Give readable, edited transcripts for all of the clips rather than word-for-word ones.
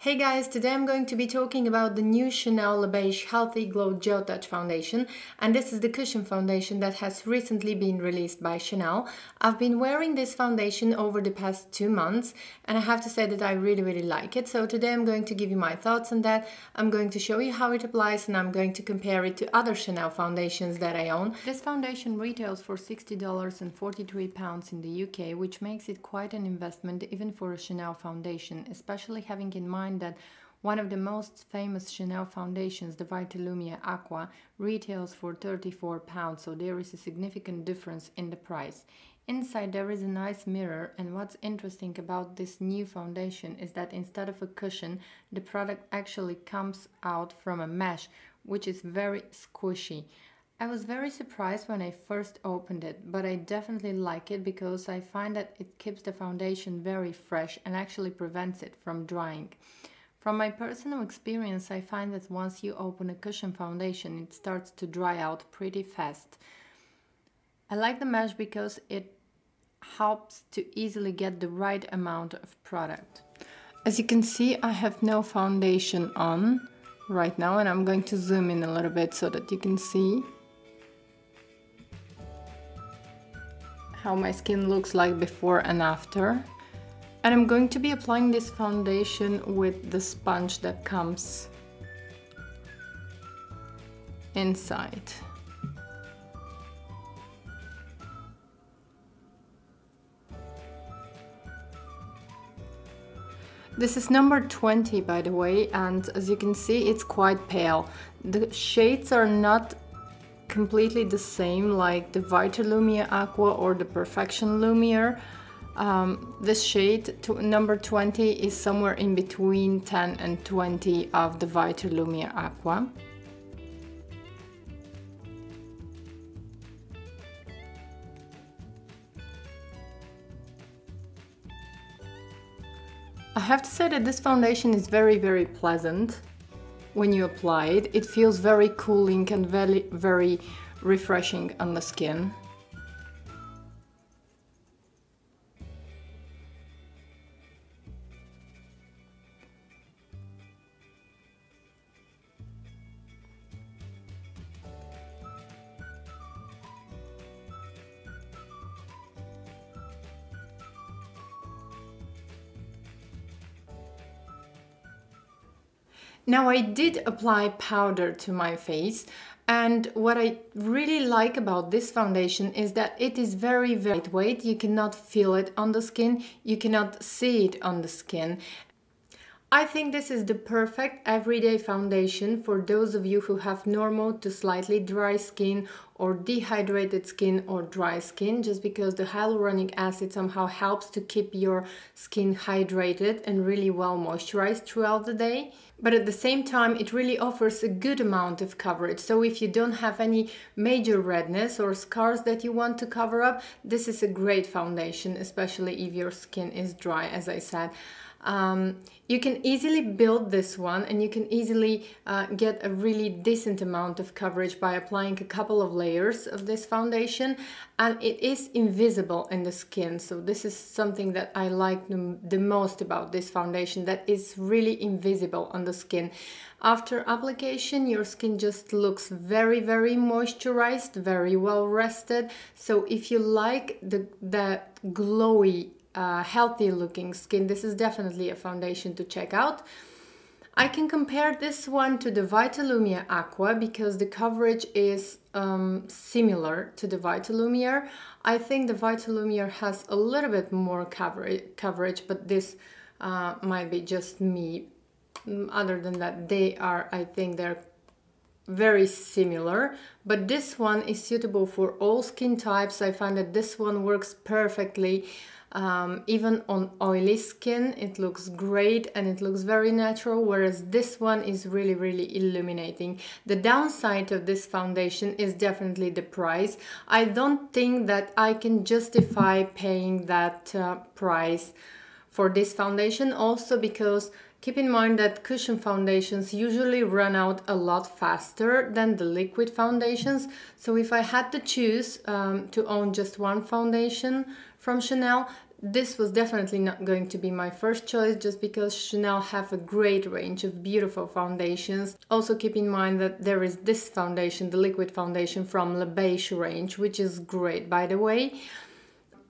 Hey guys, today I'm going to be talking about the new Chanel Les Beiges Healthy Glow Gel Touch Foundation, and this is the cushion foundation that has recently been released by Chanel. I've been wearing this foundation over the past 2 months and I have to say that I really like it. So today I'm going to give you my thoughts on that, I'm going to show you how it applies and I'm going to compare it to other Chanel foundations that I own. This foundation retails for $60 and 43 pounds in the UK, which makes it quite an investment even for a Chanel foundation, especially having in mind that one of the most famous Chanel foundations, the Vitalumière Aqua, retails for £34, so there is a significant difference in the price. Inside there is a nice mirror, and what's interesting about this new foundation is that instead of a cushion, the product actually comes out from a mesh, which is very squishy. I was very surprised when I first opened it, but I definitely like it because I find that it keeps the foundation very fresh and actually prevents it from drying. From my personal experience, I find that once you open a cushion foundation, it starts to dry out pretty fast. I like the mesh because it helps to easily get the right amount of product. As you can see, I have no foundation on right now, and I'm going to zoom in a little bit so that you can see how my skin looks like before and after. And I'm going to be applying this foundation with the sponge that comes inside. This is number 20, by the way, and as you can see, it's quite pale. The shades are not completely the same like the Vitalumière Aqua or the Perfection Lumière. This shade, number 20, is somewhere in between 10 and 20 of the Vitalumière Aqua. I have to say that this foundation is very pleasant when you apply it. It feels very cooling and very refreshing on the skin. Now, I did apply powder to my face, and what I really like about this foundation is that it is very lightweight. You cannot feel it on the skin, you cannot see it on the skin. I think this is the perfect everyday foundation for those of you who have normal to slightly dry skin or dehydrated skin or dry skin, just because the hyaluronic acid somehow helps to keep your skin hydrated and really well moisturized throughout the day. But at the same time, it really offers a good amount of coverage. So if you don't have any major redness or scars that you want to cover up, this is a great foundation, especially if your skin is dry, as I said. You can easily build this one, and you can easily get a really decent amount of coverage by applying a couple of layers of this foundation, and it is invisible in the skin. So this is something that I like the most about this foundation, that is really invisible on the skin. After application, your skin just looks very moisturized, very well rested. So if you like that glowy, healthy looking skin, this is definitely a foundation to check out. I can compare this one to the Vitalumière Aqua because the coverage is similar to the Vitalumière. I think the Vitalumière has a little bit more coverage, but this might be just me. Other than that, I think they're very similar, but this one is suitable for all skin types. I find that this one works perfectly even on oily skin. It looks great and it looks very natural, whereas this one is really illuminating. The downside of this foundation is definitely the price. I don't think that I can justify paying that price for this foundation, also because keep in mind that cushion foundations usually run out a lot faster than the liquid foundations. So if I had to choose to own just one foundation from Chanel, This was definitely not going to be my first choice, just because Chanel have a great range of beautiful foundations. Also keep in mind that there is this foundation, the liquid foundation from Les Beiges range, which is great, by the way.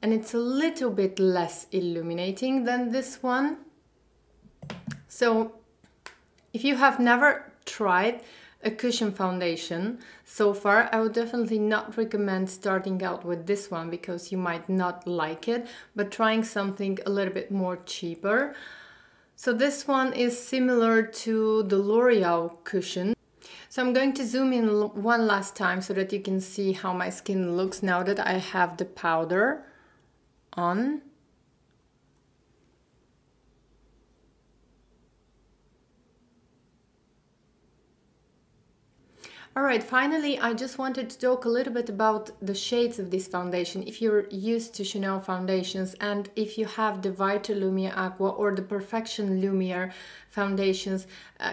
And it's a little bit less illuminating than this one. So if you have never tried a cushion foundation so far, I would definitely not recommend starting out with this one, because you might not like it, but trying something a little bit more cheaper. So this one is similar to the L'Oreal cushion. So I'm going to zoom in one last time so that you can see how my skin looks now that I have the powder on. Alright, finally, I just wanted to talk a little bit about the shades of this foundation. If you're used to Chanel foundations, and if you have the Vitalumière Aqua or the Perfection Lumière foundations,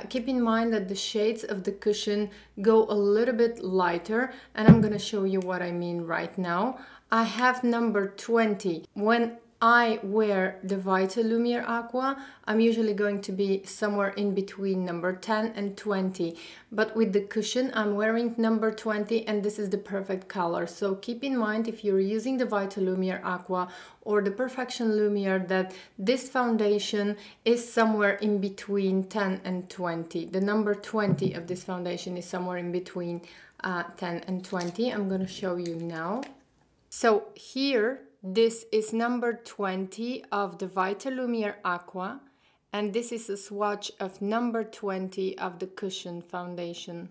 keep in mind that the shades of the cushion go a little bit lighter, and I'm gonna show you what I mean right now. I have number 20. When I wear the Vitalumière Aqua, I'm usually going to be somewhere in between number 10 and 20. But with the cushion, I'm wearing number 20, and this is the perfect color. So keep in mind, if you're using the Vitalumière Aqua or the Perfection Lumière, that this foundation is somewhere in between 10 and 20. The number 20 of this foundation is somewhere in between 10 and 20. I'm going to show you now. So here, this is number 20 of the Vitalumière Aqua, and this is a swatch of number 20 of the Cushion Foundation.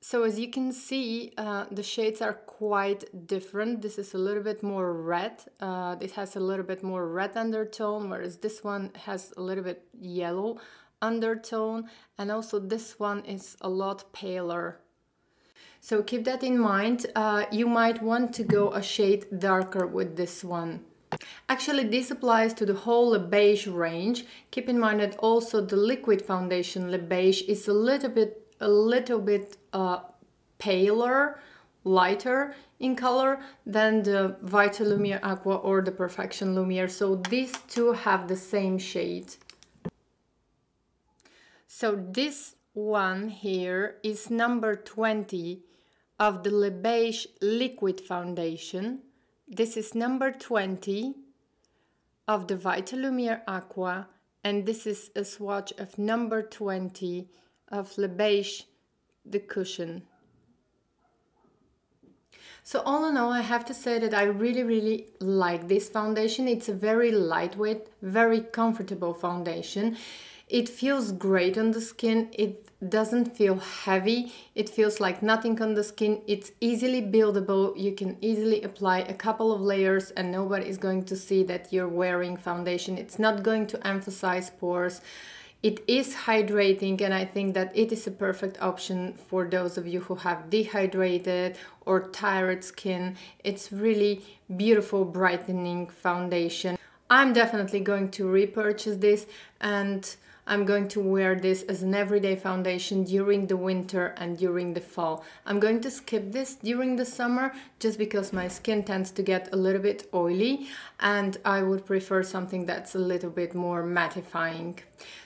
So as you can see, the shades are quite different. This is a little bit more red. It has a little bit more red undertone, whereas this one has a little bit yellow undertone, and also this one is a lot paler. So keep that in mind. You might want to go a shade darker with this one. Actually, this applies to the whole Les Beiges range. Keep in mind that also the liquid foundation Les Beiges is a little bit paler, lighter in color than the Vitalumière Aqua or the Perfection Lumière. So these two have the same shade. So this one here is number 20 of the Les Beiges Liquid Foundation. This is number 20 of the Vitalumière Aqua, and this is a swatch of number 20 of Les Beiges, the Cushion. So all in all, I have to say that I really like this foundation. It's a very lightweight, very comfortable foundation. It feels great on the skin, it doesn't feel heavy, it feels like nothing on the skin, it's easily buildable, you can easily apply a couple of layers and nobody is going to see that you're wearing foundation, it's not going to emphasize pores, it is hydrating, and I think that it is a perfect option for those of you who have dehydrated or tired skin. It's really beautiful brightening foundation. I'm definitely going to repurchase this, and I'm going to wear this as an everyday foundation during the winter and during the fall. I'm going to skip this during the summer just because my skin tends to get a little bit oily and I would prefer something that's a little bit more mattifying.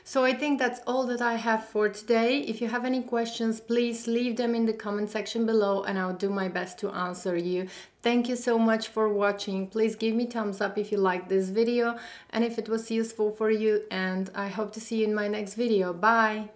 So I think that's all that I have for today. If you have any questions, please leave them in the comment section below and I'll do my best to answer you. Thank you so much for watching. Please give me thumbs up if you liked this video and if it was useful for you, and I hope to see you in my next video. Bye!